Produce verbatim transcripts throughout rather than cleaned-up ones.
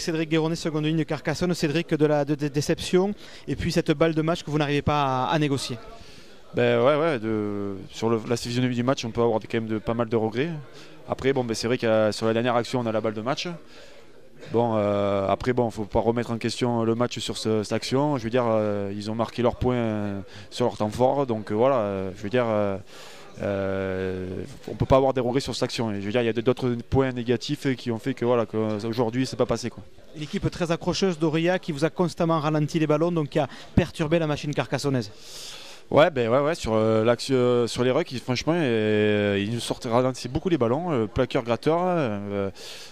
Cédric Guéronnet, seconde ligne de Carcassonne. Cédric, de la de, de déception et puis cette balle de match que vous n'arrivez pas à, à négocier. Ben ouais, ouais de, sur le, la physionomie du match, on peut avoir quand même de, pas mal de regrets. Après, bon, ben c'est vrai que sur la dernière action, on a la balle de match. Bon, euh, après, bon, faut pas remettre en question le match sur ce, cette action. Je veux dire, euh, ils ont marqué leurs points euh, sur leur temps fort. Donc euh, voilà, euh, je veux dire, euh, euh, on peut pas avoir des regrets sur cette action. Et je veux dire, il y a d'autres points négatifs qui ont fait que voilà, qu'aujourd'hui, c'est pas passé, quoi. L'équipe très accrocheuse d'Auria qui vous a constamment ralenti les ballons, donc qui a perturbé la machine carcassonnaise. Ouais, ben ouais, ouais, sur euh, l'action, euh, sur les rucks, franchement, euh, ils nous sortent ralentissaient beaucoup les ballons, euh, plaqueur, gratteur. Euh,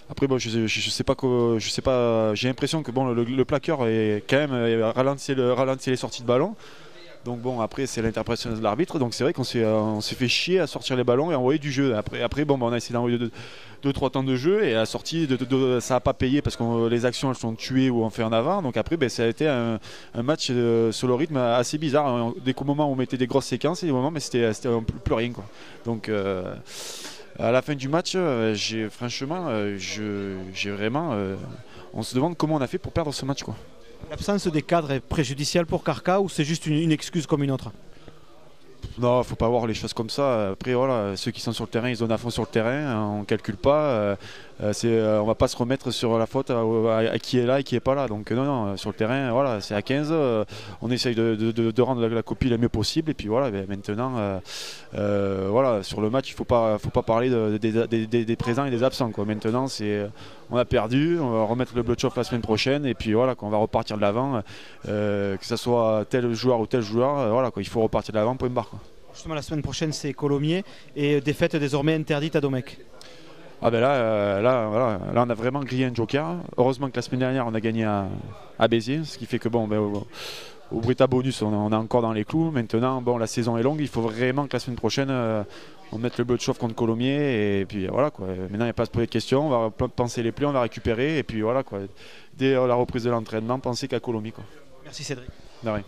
après, bon, je, je, je sais pas, que, je sais pas, j'ai l'impression que bon, le, le plaqueur est quand même euh, ralentissait le, ralentissait les sorties de ballon. Donc bon, après c'est l'interprétation de l'arbitre, donc c'est vrai qu'on s'est euh, fait chier à sortir les ballons et à envoyer du jeu. Après, après bon, bah, on a essayé d'envoyer deux trois temps de jeu et à la sortie, de, de, de, ça n'a pas payé parce que les actions elles sont tuées ou on fait en avant. Donc après, bah, ça a été un, un match euh, sur le rythme assez bizarre. Des moments où on mettait des grosses séquences et des moments mais c'était plus rien, quoi. Donc euh, à la fin du match, euh, j'ai franchement, euh, j'ai vraiment, euh, on se demande comment on a fait pour perdre ce match, quoi. L'absence des cadres est préjudicielle pour Carca ou c'est juste une, une excuse comme une autre? Non, il ne faut pas voir les choses comme ça. Après, voilà, ceux qui sont sur le terrain, ils donnent à fond sur le terrain. On ne calcule pas. Euh, euh, on ne va pas se remettre sur la faute à, à, à qui est là et qui n'est pas là. Donc non, non, sur le terrain, voilà, c'est à quinze. Euh, on essaye de, de, de, de rendre la, la copie la mieux possible. Et puis voilà, ben, maintenant, euh, euh, voilà, sur le match, il ne faut pas, faut pas parler de, de, de, de, de, des présents et des absents, quoi. Maintenant, c'est, on a perdu. On va remettre le blood-off la semaine prochaine. Et puis voilà, quoi, on va repartir de l'avant. Euh, que ce soit tel joueur ou tel joueur, euh, voilà, quoi, il faut repartir de l'avant, point barre, quoi. Justement, la semaine prochaine, c'est Colomiers et défaite désormais interdite à Domecq. Ah ben là, euh, là, voilà, là, on a vraiment grillé un joker. Heureusement que la semaine dernière, on a gagné à, à Béziers, ce qui fait que bon, ben, au, au Brita bonus, on, on est encore dans les clous. Maintenant, bon, la saison est longue, il faut vraiment que la semaine prochaine, euh, on mette le bleu de chauffe contre Colomiers et puis voilà, quoi. Maintenant, il n'y a pas à se poser de questions, on va penser les plaies, on va récupérer et puis voilà, quoi. Dès euh, la reprise de l'entraînement, pensez qu'à Colomiers, quoi. Merci Cédric. De rien.